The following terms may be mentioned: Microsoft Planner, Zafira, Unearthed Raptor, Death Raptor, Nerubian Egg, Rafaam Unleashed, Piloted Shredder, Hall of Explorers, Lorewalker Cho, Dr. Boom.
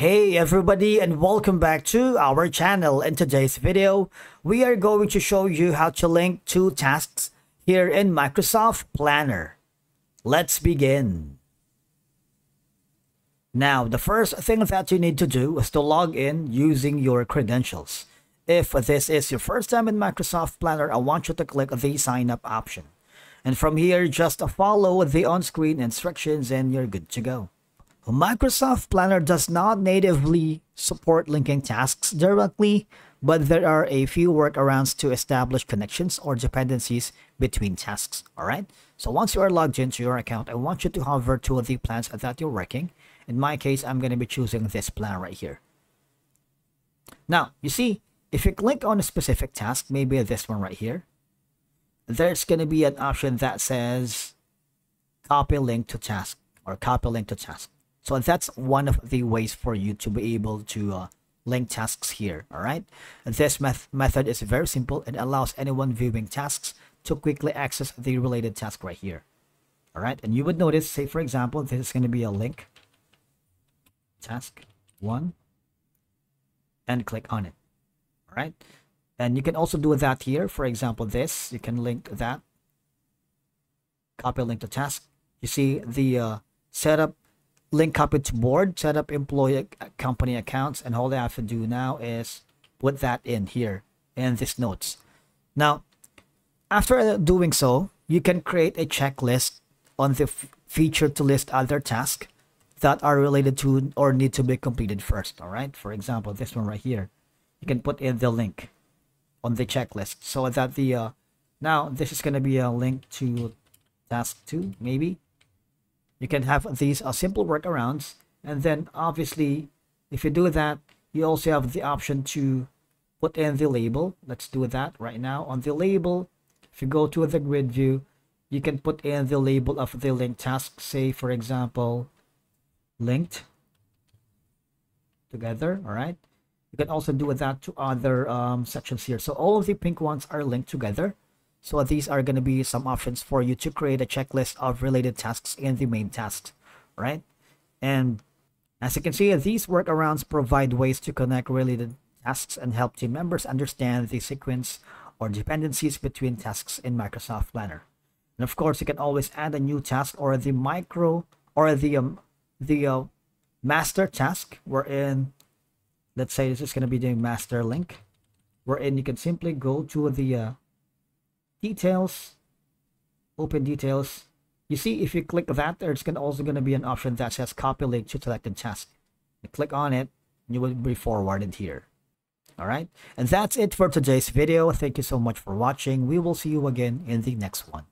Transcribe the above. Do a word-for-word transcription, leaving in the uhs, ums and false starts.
Hey everybody, and welcome back to our channel. In today's video, we are going to show you how to link two tasks here in Microsoft Planner. Let's begin. Now, the first thing that you need to do is to log in using your credentials. If this is your first time in Microsoft Planner, I want you to click the sign up option. And from here, just follow the on-screen instructions and you're good to go. Microsoft Planner does not natively support linking tasks directly, but there are a few workarounds to establish connections or dependencies between tasks. All right, so once you are logged into your account, I want you to hover to the plans that you're working. In my case, I'm going to be choosing this plan right here. Now, you see, if you click on a specific task, maybe this one right here, there's going to be an option that says copy link to task or copy link to task. So that's one of the ways for you to be able to uh, link tasks here, all right? This meth method is very simple. It allows anyone viewing tasks to quickly access the related task right here, all right? And you would notice, say for example, this is going to be a link, task one, and click on it, all right? And you can also do that here. For example, this, you can link that, copy link to task. You see the uh, setup, link copy to board, set up employee company accounts, and all they have to do now is put that in here in this notes. Now, after doing so, you can create a checklist on the feature to list other tasks that are related to or need to be completed first. All right. For example, this one right here, you can put in the link on the checklist so that the uh, now this is going to be a link to task two, maybe. You can have these uh, simple workarounds, and then obviously if you do that, you also have the option to put in the label. Let's do that right now. On the label, if you go to the grid view, you can put in the label of the linked task, say for example linked together. All right, you can also do that to other um, sections here. So all of the pink ones are linked together. So these are going to be some options for you to create a checklist of related tasks in the main tasks, right? And as you can see, these workarounds provide ways to connect related tasks and help team members understand the sequence or dependencies between tasks in Microsoft Planner. And of course, you can always add a new task or the micro or the um, the uh, master task, wherein, let's say this is going to be doing master link, wherein you can simply go to the uh, details, open details. You see, if you click that, there's can also going to be an option that says copy link to selected task. You click on it, and you will be forwarded here. All right, and that's it for today's video. Thank you so much for watching. We will see you again in the next one.